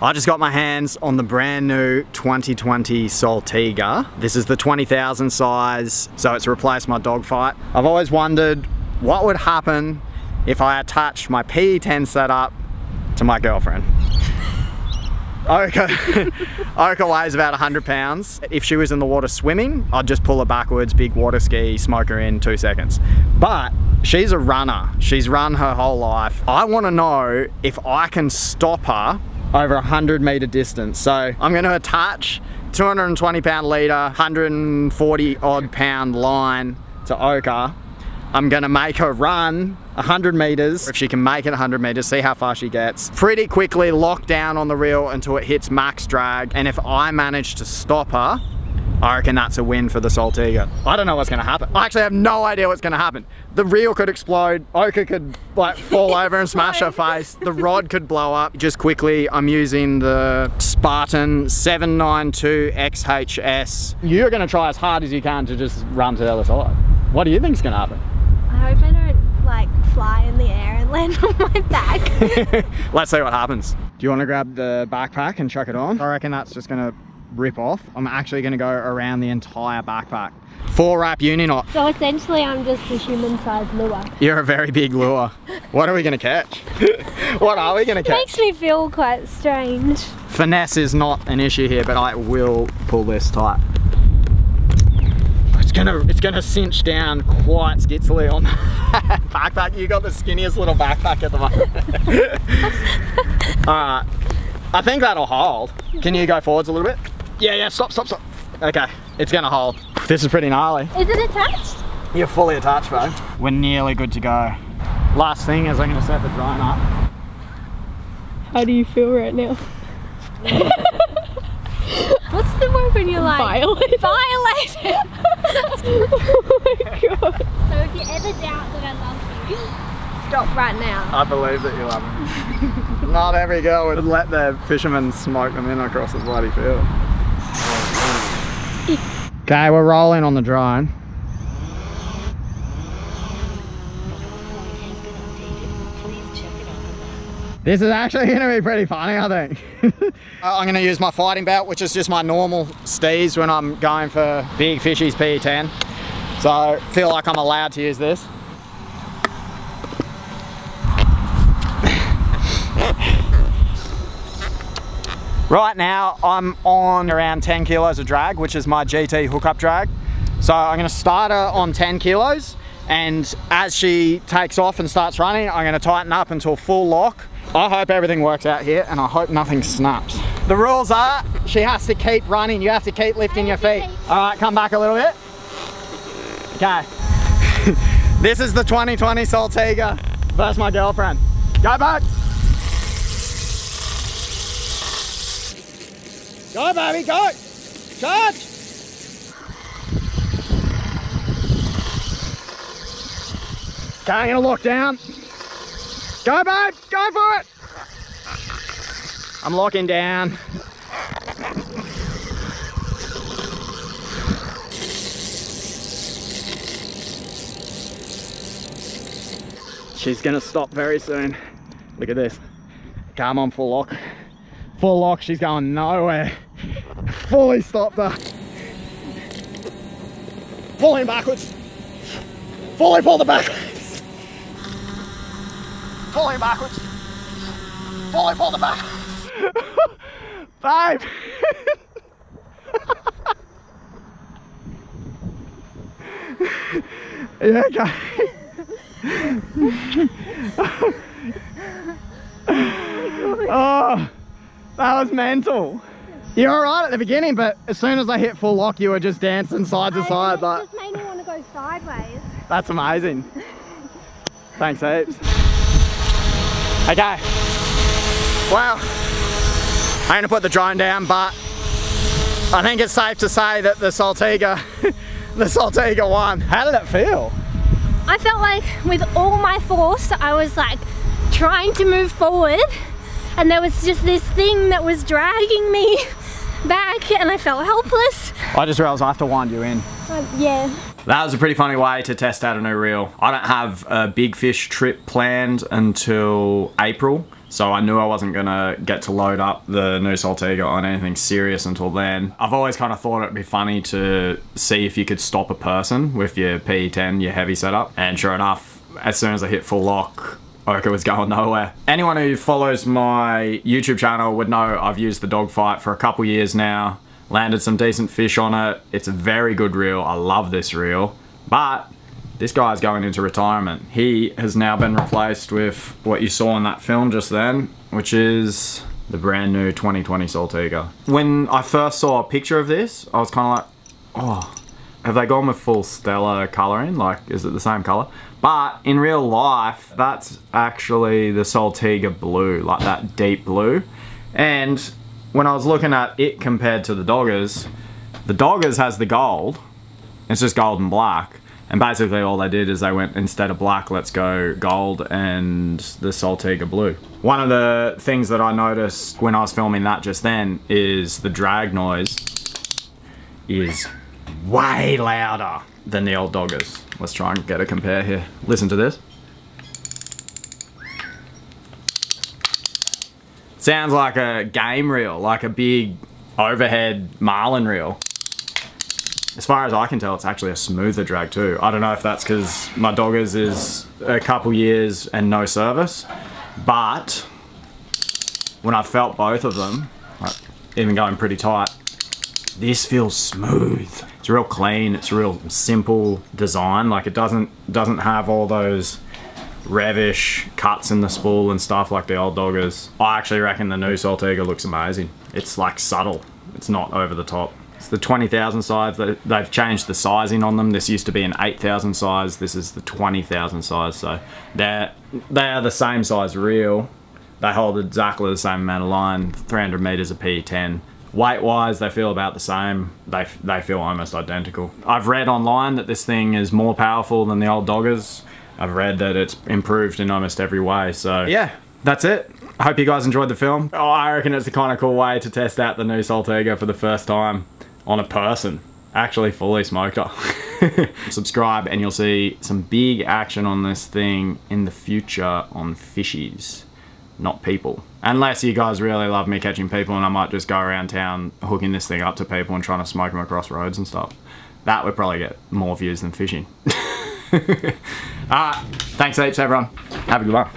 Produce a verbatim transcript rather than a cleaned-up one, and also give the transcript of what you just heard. I just got my hands on the brand new twenty twenty Saltiga. This is the twenty thousand size, so it's replaced my Dogfight. I've always wondered what would happen if I attached my P E ten setup to my girlfriend. Oka, Oka weighs about one hundred pounds. If she was in the water swimming, I'd just pull her backwards, big water ski, smoke her in two seconds. But she's a runner. She's run her whole life. I want to know if I can stop her over a hundred meter distance. So I'm gonna attach two hundred twenty pound leader, one hundred forty odd pound line to Oka. I'm gonna make her run one hundred meters. If she can make it one hundred meters, see how far she gets. Pretty quickly lock down on the reel until it hits max drag. And if I manage to stop her, I reckon that's a win for the Saltiga. I don't know what's gonna happen. I actually have no idea what's gonna happen. The reel could explode, Oka could like fall over and smash her face, the rod could blow up. Just quickly, I'm using the Spartan seven ninety-two X H S. You're gonna try as hard as you can to just run to the other side. What do you think's gonna happen? I hope I don't like fly in the air and land on my back. Let's see what happens. Do you wanna grab the backpack and chuck it on? I reckon that's just gonna rip off. I'm actually going to go around the entire backpack. Four wrap uni knot. So essentially I'm just a human sized lure. You're a very big lure. What are we going to catch? What are we going to catch? It makes me feel quite strange. Finesse is not an issue here, but I will pull this tight. It's going to it's going to cinch down quite skitsily on the backpack. You got the skinniest little backpack at the moment. Alright. I think that'll hold. Can you go forwards a little bit? Yeah, yeah, stop, stop, stop. Okay, it's gonna hold. This is pretty gnarly. Is it attached? You're fully attached, bro. We're nearly good to go. Last thing is I'm gonna set the drone up. How do you feel right now? What's the word when you're like... Violated. Violated. Oh my God. So if you ever doubt that I love you, stop right now. I believe that you love them. Not every girl would let their fishermen smoke them in across the bloody field. Okay, we're rolling on the drone. This is actually gonna be pretty funny, I think. I'm gonna use my fighting belt, which is just my normal steez when I'm going for big fishies P E ten. So I feel like I'm allowed to use this. Right now I'm on around ten kilos of drag, which is my G T hookup drag. So I'm gonna start her on ten kilos, and as she takes off and starts running, I'm gonna tighten up until full lock. I hope everything works out here and I hope nothing snaps. The rules are she has to keep running, you have to keep lifting your feet. All right, come back a little bit. Okay. This is the twenty twenty Saltiga versus my girlfriend. Go back. Go baby, go! Charge! Okay, I'm gonna lock down. Go babe, go for it! I'm locking down. She's gonna stop very soon. Look at this. Come on, full lock. Full lock, she's going nowhere. Fully stopped her. Pull him backwards. Fully pull the backwards. Pull him backwards. Fully pull the backwards. Babe. Yeah, okay. Oh. That was mental. You're alright at the beginning, but as soon as I hit full lock, you were just dancing side to side. Like, it just made me want to go sideways. That's amazing. Thanks heaps. Okay. Well, I'm going to put the drone down, but I think it's safe to say that the Saltiga, the Saltiga won. How did it feel? I felt like with all my force, I was like trying to move forward. And there was just this thing that was dragging me back and I felt helpless. I just realized I have to wind you in. Uh, yeah. That was a pretty funny way to test out a new reel. I don't have a big fish trip planned until April. So I knew I wasn't gonna get to load up the new Saltiga on anything serious until then. I've always kind of thought it'd be funny to see if you could stop a person with your P E ten, your heavy setup. And sure enough, as soon as I hit full lock, Oka was going nowhere. Anyone who follows my YouTube channel would know I've used the Dogfight for a couple years now. Landed some decent fish on it. It's a very good reel. I love this reel. But this guy's going into retirement. He has now been replaced with what you saw in that film just then, which is the brand new twenty twenty Saltiga. When I first saw a picture of this, I was kind of like, oh, have they gone with full Stella coloring? Like, is it the same color? But in real life, that's actually the Saltiga blue, like that deep blue. And when I was looking at it compared to the Doggers, the Doggers has the gold. It's just gold and black. And basically all they did is they went, instead of black, let's go gold and the Saltiga blue. One of the things that I noticed when I was filming that just then is the drag noise is way louder than the old Doggers. Let's try and get a compare here. Listen to this. Sounds like a game reel, like a big overhead marlin reel. As far as I can tell, it's actually a smoother drag too. I don't know if that's because my Doggers is a couple years and no service, but when I felt both of them, like even going pretty tight, this feels smooth. It's real clean, it's real simple design. Like it doesn't, doesn't have all those revish cuts in the spool and stuff like the old Doggers. I actually reckon the new Saltiga looks amazing. It's like subtle, it's not over the top. It's the twenty thousand size. They've changed the sizing on them. This used to be an eight thousand size. This is the twenty thousand size. So they're, they are the same size reel. They hold exactly the same amount of line, three hundred meters of P E ten. Weight-wise, they feel about the same. They, they feel almost identical. I've read online that this thing is more powerful than the old Doggers. I've read that it's improved in almost every way. So yeah, that's it. I hope you guys enjoyed the film. Oh, I reckon it's a kind of cool way to test out the new Saltiga for the first time. On a person, actually fully smoker. Subscribe and you'll see some big action on this thing in the future on fishies, not people. Unless you guys really love me catching people and I might just go around town hooking this thing up to people and trying to smoke them across roads and stuff. That would probably get more views than fishing. Alright, thanks heaps everyone. Have a good one.